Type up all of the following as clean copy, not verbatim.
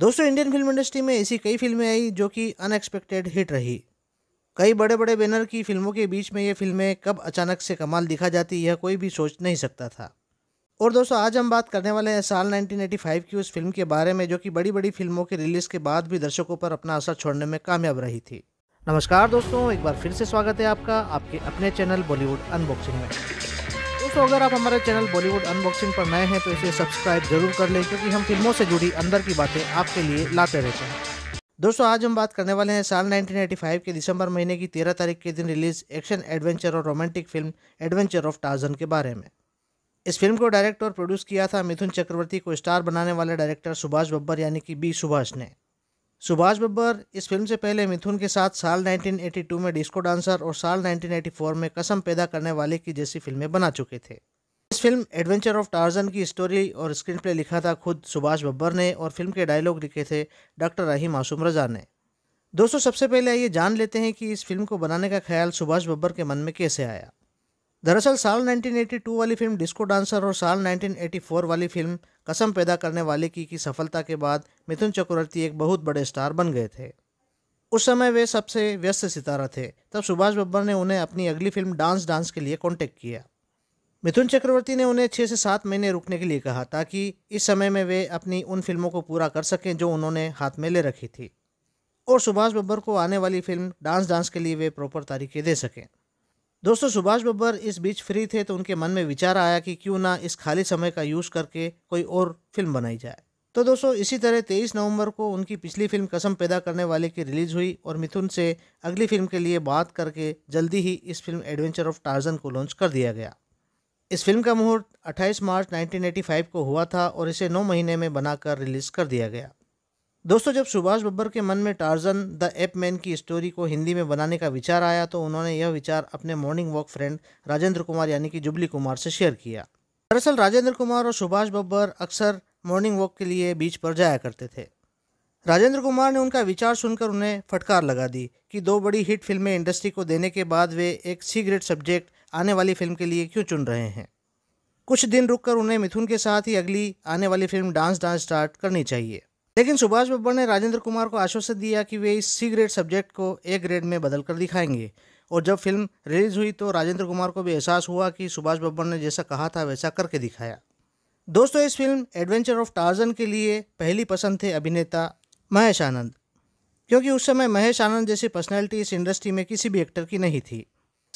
दोस्तों Indian film industry में ऐसी कई फिल्में आई जो कि अनएक्सपेक्टेड हिट रही। कई बड़े बड़े बैनर की फिल्मों के बीच में ये फिल्में कब अचानक से कमाल दिखा जाती यह कोई भी सोच नहीं सकता था। और दोस्तों आज हम बात करने वाले हैं साल 1985 की उस फिल्म के बारे में जो कि बड़ी बड़ी फिल्मों के रिलीज़ के बाद भी दर्शकों पर अपना असर छोड़ने में कामयाब रही थी। नमस्कार दोस्तों, एक बार फिर से स्वागत है आपका आपके अपने चैनल बॉलीवुड अनबॉक्सिंग में। दोस्तों अगर आप हमारे चैनल बॉलीवुड अनबॉक्सिंग पर नए हैं तो इसे सब्सक्राइब जरूर कर लें क्योंकि हम फिल्मों से जुड़ी अंदर की बातें आपके लिए लाते रहते हैं। दोस्तों आज हम बात करने वाले हैं साल 1985 के दिसंबर महीने की 13 तारीख के दिन रिलीज एक्शन एडवेंचर और romantic film adventure of Tarzan के बारे में। इस फिल्म को डायरेक्ट और प्रोड्यूस किया था मिथुन चक्रवर्ती को स्टार बनाने वाले डायरेक्टर सुभाष बब्बर यानी कि बी सुभाष ने। सुभाष बब्बर इस फिल्म से पहले मिथुन के साथ साल 1982 में डिस्को डांसर और साल 1984 में कसम पैदा करने वाले की जैसी फिल्में बना चुके थे। इस फिल्म एडवेंचर ऑफ टार्जन की स्टोरी और स्क्रीन प्ले लिखा था खुद सुभाष बब्बर ने और फिल्म के डायलॉग लिखे थे डॉक्टर राही मासूम रजा ने। दोस्तों सबसे पहले ये जान लेते हैं कि इस फिल्म को बनाने का ख्याल सुभाष बब्बर के मन में कैसे आया। दरअसल साल 1982 वाली फिल्म डिस्को डांसर और साल 1984 वाली फिल्म कसम पैदा करने वाले की सफलता के बाद मिथुन चक्रवर्ती एक बहुत बड़े स्टार बन गए थे। उस समय वे सबसे व्यस्त सितारा थे। तब सुभाष बब्बर ने उन्हें अपनी अगली फिल्म डांस डांस के लिए कॉन्टेक्ट किया। मिथुन चक्रवर्ती ने उन्हें 6 से 7 महीने रुकने के लिए कहा ताकि इस समय में वे अपनी उन फिल्मों को पूरा कर सकें जो उन्होंने हाथ में ले रखी थी और सुभाष बब्बर को आने वाली फिल्म डांस डांस के लिए वे प्रॉपर तारीखें दे सकें। दोस्तों सुभाष बब्बर इस बीच फ्री थे तो उनके मन में विचार आया कि क्यों ना इस खाली समय का यूज़ करके कोई और फिल्म बनाई जाए। तो दोस्तों इसी तरह 23 नवंबर को उनकी पिछली फिल्म कसम पैदा करने वाले की रिलीज़ हुई और मिथुन से अगली फिल्म के लिए बात करके जल्दी ही इस फिल्म एडवेंचर ऑफ टार्जन को लॉन्च कर दिया गया। इस फिल्म का मुहूर्त 28 मार्च 1985 को हुआ था और इसे 9 महीने में बनाकर रिलीज़ कर दिया गया। दोस्तों जब सुभाष बब्बर के मन में टार्जन द एप मैन की स्टोरी को हिंदी में बनाने का विचार आया तो उन्होंने यह विचार अपने morning walk friend Rajendra Kumar यानी कि जुबली कुमार से शेयर किया। दरअसल राजेंद्र कुमार और सुभाष बब्बर अक्सर मॉर्निंग वॉक के लिए बीच पर जाया करते थे। राजेंद्र कुमार ने उनका विचार सुनकर उन्हें फटकार लगा दी कि 2 बड़ी हिट फिल्में इंडस्ट्री को देने के बाद वे एक सी-ग्रेड सब्जेक्ट आने वाली फिल्म के लिए क्यों चुन रहे हैं। कुछ दिन रुककर उन्हें मिथुन के साथ ही अगली आने वाली फिल्म डांस डांस स्टार्ट करनी चाहिए। लेकिन सुभाष बब्बर ने राजेंद्र कुमार को आश्वासन दिया कि वे इस सी-ग्रेड सब्जेक्ट को A ग्रेड में बदल कर दिखाएंगे। और जब फिल्म रिलीज़ हुई तो राजेंद्र कुमार को भी एहसास हुआ कि सुभाष बब्बर ने जैसा कहा था वैसा करके दिखाया। दोस्तों इस फिल्म एडवेंचर ऑफ टार्जन के लिए पहली पसंद थे अभिनेता महेश आनंद, क्योंकि उस समय महेश आनंद जैसी पर्सनैलिटी इस इंडस्ट्री में किसी भी एक्टर की नहीं थी।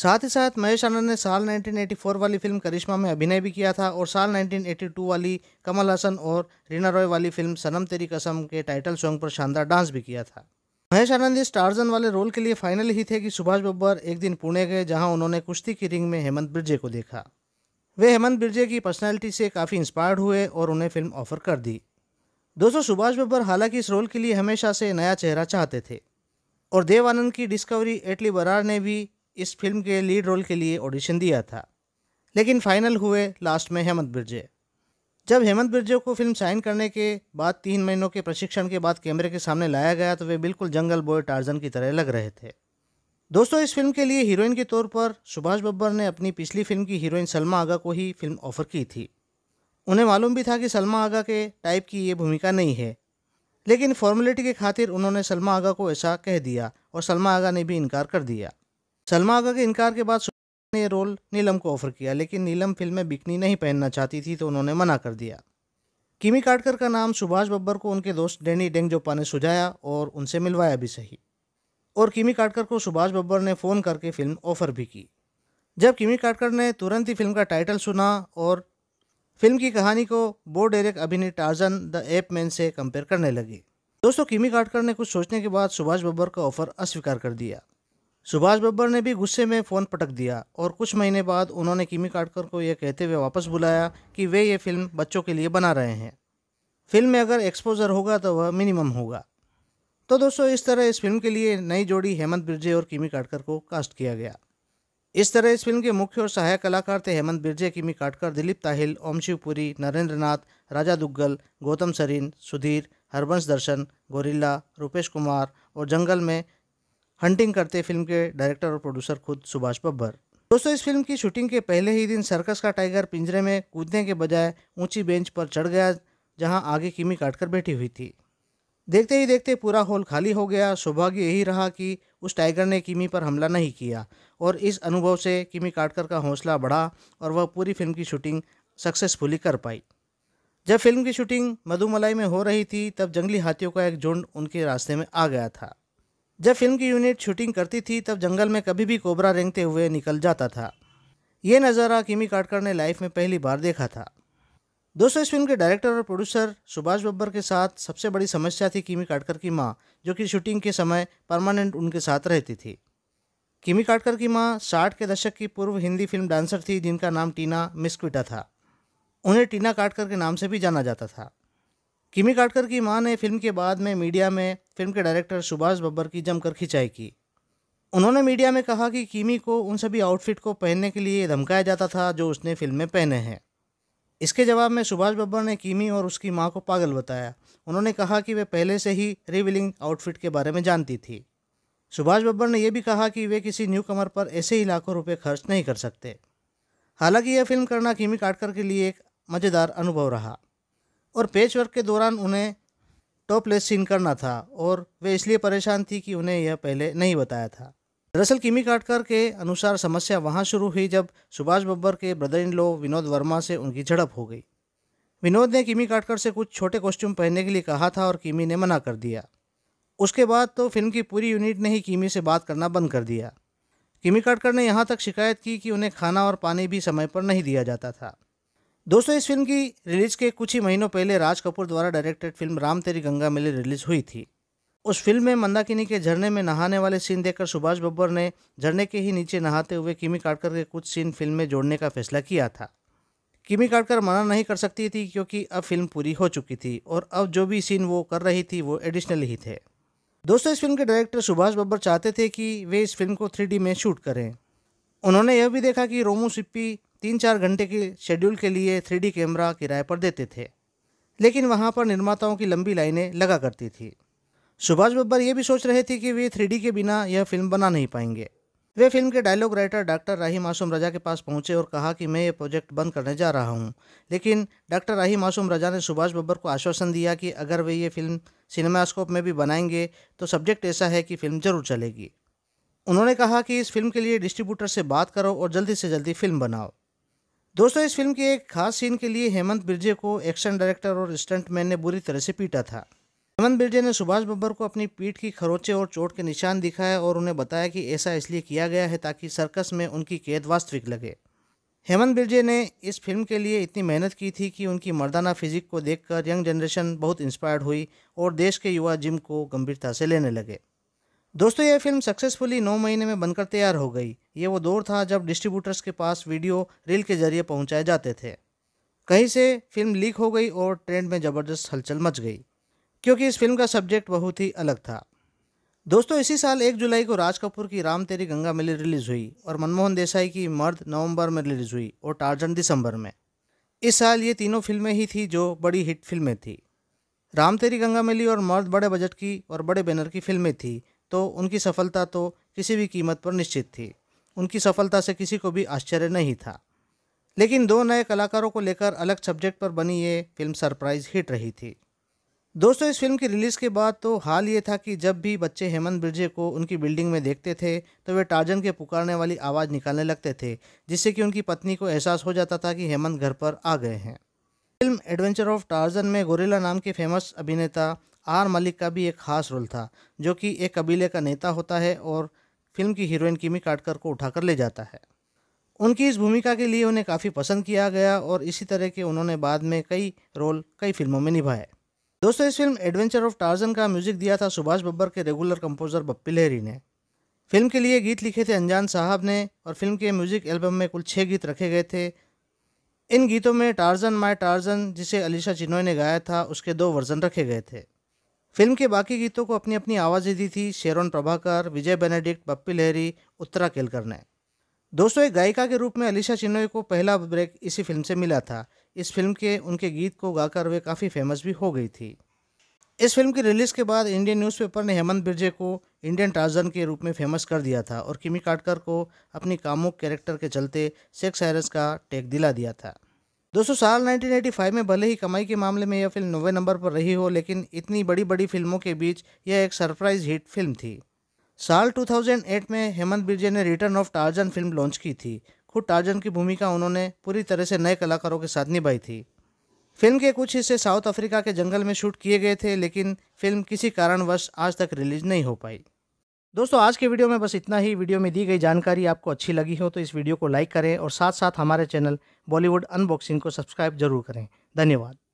साथ ही साथ महेश आनंद ने साल 1984 वाली फिल्म करिश्मा में अभिनय भी किया था और साल 1982 वाली कमल हसन और रीना रॉय वाली फिल्म सनम तेरी कसम के टाइटल सॉन्ग पर शानदार डांस भी किया था। महेश आनंद इस टार्जन वाले रोल के लिए फाइनल ही थे कि सुभाष बब्बर एक दिन पुणे गए जहां उन्होंने कुश्ती की रिंग में हेमंत बिरजे को देखा। वे हेमंत बिरजे की पर्सनैलिटी से काफ़ी इंस्पायर्ड हुए और उन्हें फिल्म ऑफर कर दी। दोस्तों सुभाष बब्बर हालांकि इस रोल के लिए हमेशा से नया चेहरा चाहते थे और देव आनंद की डिस्कवरी एटली बरार ने भी इस फिल्म के लीड रोल के लिए ऑडिशन दिया था लेकिन फाइनल हुए लास्ट में हेमंत बिरजे। जब हेमंत बिरजे को फिल्म साइन करने के बाद 3 महीनों के प्रशिक्षण के बाद कैमरे के सामने लाया गया तो वे बिल्कुल जंगल बॉय टार्जन की तरह लग रहे थे। दोस्तों इस फिल्म के लिए हीरोइन के तौर पर सुभाष बब्बर ने अपनी पिछली फिल्म की हीरोइन सलमा आगा को ही फिल्म ऑफर की थी। उन्हें मालूम भी था कि सलमा आगा के टाइप की ये भूमिका नहीं है लेकिन फॉर्मेलिटी के खातिर उन्होंने सलमा आगा को ऐसा कह दिया और सलमा आगा ने भी इनकार कर दिया। सलमा आगा के इनकार के बाद सुभाष ने रोल नीलम को ऑफर किया लेकिन नीलम फिल्म में बिकनी नहीं पहनना चाहती थी तो उन्होंने मना कर दिया। किमी काटकर का नाम सुभाष बब्बर को उनके दोस्त डैनी डेंगजोंपा ने सुझाया और उनसे मिलवाया भी सही और किमी काटकर को सुभाष बब्बर ने फ़ोन करके फिल्म ऑफर भी की। जब किमी काटकर ने तुरंत ही फिल्म का टाइटल सुना और फिल्म की कहानी को बो डेरेक अभिनेता टार्जन द एप मैन से कंपेयर करने लगी। दोस्तों किमी काटकर ने कुछ सोचने के बाद सुभाष बब्बर का ऑफर अस्वीकार कर दिया। सुभाष बब्बर ने भी गुस्से में फ़ोन पटक दिया और कुछ महीने बाद उन्होंने किमी काटकर को यह कहते हुए वापस बुलाया कि वे ये फिल्म बच्चों के लिए बना रहे हैं, फिल्म में अगर एक्सपोजर होगा तो वह मिनिमम होगा। तो दोस्तों इस तरह इस फिल्म के लिए नई जोड़ी हेमंत बिरजे और किमी काटकर को कास्ट किया गया। इस तरह इस फिल्म के मुख्य और सहायक कलाकार थे हेमंत बिरजे, किमी काटकर, दिलीप ताहिल, ओम शिवपुरी, नरेंद्रनाथ, राजा दुग्गल, गौतम सरीन, सुधीर, हरबंस दर्शन, गोरिल्ला, रुपेश कुमार और जंगल में हंटिंग करते फिल्म के डायरेक्टर और प्रोड्यूसर खुद सुभाष बब्बर। दोस्तों इस फिल्म की शूटिंग के पहले ही दिन सर्कस का टाइगर पिंजरे में कूदने के बजाय ऊंची बेंच पर चढ़ गया जहां आगे किमी काटकर बैठी हुई थी। देखते ही देखते पूरा हॉल खाली हो गया। सौभाग्य यही रहा कि उस टाइगर ने किमी पर हमला नहीं किया और इस अनुभव से किमी काटकर का हौसला बढ़ा और वह पूरी फिल्म की शूटिंग सक्सेसफुली कर पाई। जब फिल्म की शूटिंग मधुमलाई में हो रही थी तब जंगली हाथियों का एक झुंड उनके रास्ते में आ गया था। जब फिल्म की यूनिट शूटिंग करती थी तब जंगल में कभी भी कोबरा रेंगते हुए निकल जाता था। ये नज़ारा किमी काटकर ने लाइफ में पहली बार देखा था। दोस्तों, इस फिल्म के डायरेक्टर और प्रोड्यूसर सुभाष बब्बर के साथ सबसे बड़ी समस्या थी किमी काटकर की माँ, जो कि शूटिंग के समय परमानेंट उनके साथ रहती थी। किमी काटकर की माँ 60 के दशक की पूर्व हिंदी फिल्म डांसर थी जिनका नाम टीना मिस्क्विटा था। उन्हें टीना काटकर के नाम से भी जाना जाता था। किमी काटकर की माँ ने फिल्म के बाद में मीडिया में फिल्म के डायरेक्टर सुभाष बब्बर की जमकर खिंचाई की। उन्होंने मीडिया में कहा कि किमी को उन सभी आउटफिट को पहनने के लिए धमकाया जाता था जो उसने फिल्म में पहने हैं। इसके जवाब में सुभाष बब्बर ने किमी और उसकी माँ को पागल बताया। उन्होंने कहा कि वे पहले से ही रिवीलिंग आउटफिट के बारे में जानती थी। सुभाष बब्बर ने यह भी कहा कि वे किसी न्यू कमर पर ऐसे ही लाखों रुपये खर्च नहीं कर सकते। हालांकि यह फिल्म करना किमी काटकर के लिए एक मज़ेदार अनुभव रहा और पेच वर्क के दौरान उन्हें टॉपलेस सीन करना था और वे इसलिए परेशान थी कि उन्हें यह पहले नहीं बताया था। दरअसल किमी काटकर के अनुसार समस्या वहाँ शुरू हुई जब सुभाष बब्बर के brother in law Vinod Verma से उनकी झड़प हो गई। विनोद ने किमी काटकर से कुछ छोटे कॉस्ट्यूम पहनने के लिए कहा था और किमी ने मना कर दिया। उसके बाद तो फिल्म की पूरी यूनिट ने ही किमी से बात करना बंद कर दिया। किमी काटकर ने यहाँ तक शिकायत की कि उन्हें खाना और पानी भी समय पर नहीं दिया जाता था। दोस्तों, इस फिल्म की रिलीज़ के कुछ ही महीनों पहले राज कपूर द्वारा डायरेक्टेड फिल्म राम तेरी गंगा मैली रिलीज़ हुई थी। उस फिल्म में मंदाकिनी के झरने में नहाने वाले सीन देखकर सुभाष बब्बर ने झरने के ही नीचे नहाते हुए किमी काटकर के कुछ सीन फिल्म में जोड़ने का फैसला किया था। किमी काटकर मना नहीं कर सकती थी क्योंकि अब फिल्म पूरी हो चुकी थी और अब जो भी सीन वो कर रही थी वो एडिशनल ही थे। दोस्तों, इस फिल्म के डायरेक्टर सुभाष बब्बर चाहते थे कि वे इस फिल्म को 3D में शूट करें। उन्होंने यह भी देखा कि रोमी सिप्पी 3-4 घंटे के शेड्यूल के लिए 3D कैमरा किराए पर देते थे, लेकिन वहाँ पर निर्माताओं की लंबी लाइनें लगा करती थी। सुभाष बब्बर ये भी सोच रहे थे कि वे 3D के बिना यह फिल्म बना नहीं पाएंगे। वे फिल्म के dialogue writer doctor Rahi Masoom Raza के पास पहुँचे और कहा कि मैं ये प्रोजेक्ट बंद करने जा रहा हूँ, लेकिन डॉक्टर राही मासूम रजा ने सुभाष बब्बर को आश्वासन दिया कि अगर वे ये फिल्म सिनेमास्कोप में भी बनाएंगे तो सब्जेक्ट ऐसा है कि फिल्म ज़रूर चलेगी। उन्होंने कहा कि इस फिल्म के लिए डिस्ट्रीब्यूटर से बात करो और जल्दी से जल्दी फिल्म बनाओ। दोस्तों, इस फिल्म के एक खास सीन के लिए हेमंत बिरजे को एक्शन डायरेक्टर और स्टंटमैन ने बुरी तरह से पीटा था। हेमंत बिरजे ने सुभाष बब्बर को अपनी पीठ की खरोंचे और चोट के निशान दिखाए और उन्हें बताया कि ऐसा इसलिए किया गया है ताकि सर्कस में उनकी कैद वास्तविक लगे। हेमंत बिरजे ने इस फिल्म के लिए इतनी मेहनत की थी कि उनकी मर्दाना फिजिक को देखकर यंग जनरेशन बहुत इंस्पायर्ड हुई और देश के युवा जिम को गंभीरता से लेने लगे। दोस्तों, यह फिल्म सक्सेसफुली 9 महीने में बनकर तैयार हो गई। ये वो दौर था जब डिस्ट्रीब्यूटर्स के पास वीडियो रील के जरिए पहुंचाए जाते थे। कहीं से फिल्म लीक हो गई और ट्रेंड में ज़बरदस्त हलचल मच गई क्योंकि इस फिल्म का सब्जेक्ट बहुत ही अलग था। दोस्तों, इसी साल 1 जुलाई को राज कपूर की राम तेरी गंगा मैली रिलीज़ हुई और मनमोहन देसाई की मर्द नवंबर में रिलीज़ हुई और टार्जन दिसंबर में। इस साल ये तीनों फिल्में ही थी जो बड़ी हिट फिल्में थी। राम तेरी गंगा मैली और मर्द बड़े बजट की और बड़े बैनर की फिल्में थी तो उनकी सफलता तो किसी भी कीमत पर निश्चित थी। उनकी सफलता से किसी को भी आश्चर्य नहीं था, लेकिन 2 नए कलाकारों को लेकर अलग सब्जेक्ट पर बनी ये फिल्म सरप्राइज हिट रही थी। दोस्तों, इस फिल्म की रिलीज़ के बाद तो हाल ये था कि जब भी बच्चे हेमंत बिरजे को उनकी बिल्डिंग में देखते थे तो वे टार्जन के पुकारने वाली आवाज़ निकालने लगते थे, जिससे कि उनकी पत्नी को एहसास हो जाता था कि हेमंत घर पर आ गए हैं। फिल्म एडवेंचर ऑफ टार्जन में गोरिल्ला नाम के फेमस अभिनेता आर मलिक का भी एक खास रोल था, जो कि एक कबीले का नेता होता है और फिल्म की हीरोइन किमी काटकर को उठाकर ले जाता है। उनकी इस भूमिका के लिए उन्हें काफ़ी पसंद किया गया और इसी तरह के उन्होंने बाद में कई रोल कई फिल्मों में निभाए। दोस्तों, इस फिल्म एडवेंचर ऑफ टार्जन का म्यूजिक दिया था सुभाष बब्बर के रेगुलर कंपोज़र बप्पी लहरी ने। फिल्म के लिए गीत लिखे थे अंजान साहब ने और फिल्म के म्यूजिक एल्बम में कुल 6 गीत रखे गए थे। इन गीतों में टार्जन माय टार्जन, जिसे अलीशा चिनोय ने गाया था, उसके 2 वर्जन रखे गए थे। फिल्म के बाकी गीतों को अपनी अपनी आवाज़ें दी थी शेरोन प्रभाकर, विजय बेनेडिक्ट, बप्पी लहरी, उत्तरा केलकर ने। दोस्तों, एक गायिका के रूप में अलीशा चिनोय को पहला ब्रेक इसी फिल्म से मिला था। इस फिल्म के उनके गीत को गाकर वे काफ़ी फेमस भी हो गई थी। इस फिल्म की रिलीज़ के बाद इंडियन न्यूज़पेपर ने हेमंत बिरजे को इंडियन टार्जन के रूप में फेमस कर दिया था और किमी काटकर को अपनी कामुक कैरेक्टर के चलते सेक्स हैरेस का टैग दिला दिया था। दोस्तों साल 1985 में भले ही कमाई के मामले में यह फिल्म 90 नंबर पर रही हो, लेकिन इतनी बड़ी बड़ी फिल्मों के बीच यह एक सरप्राइज हिट फिल्म थी। साल 2008 में हेमंत बिर्जे ने return of Tarzan film launch की थी। खुद टार्जन की भूमिका उन्होंने पूरी तरह से नए कलाकारों के साथ निभाई थी। फिल्म के कुछ हिस्से साउथ अफ्रीका के जंगल में शूट किए गए थे, लेकिन फिल्म किसी कारणवश आज तक रिलीज नहीं हो पाई। दोस्तों आज के वीडियो में बस इतना ही। वीडियो में दी गई जानकारी आपको अच्छी लगी हो तो इस वीडियो को लाइक करें और साथ साथ हमारे चैनल बॉलीवुड अनबॉक्सिंग को सब्सक्राइब जरूर करें। धन्यवाद।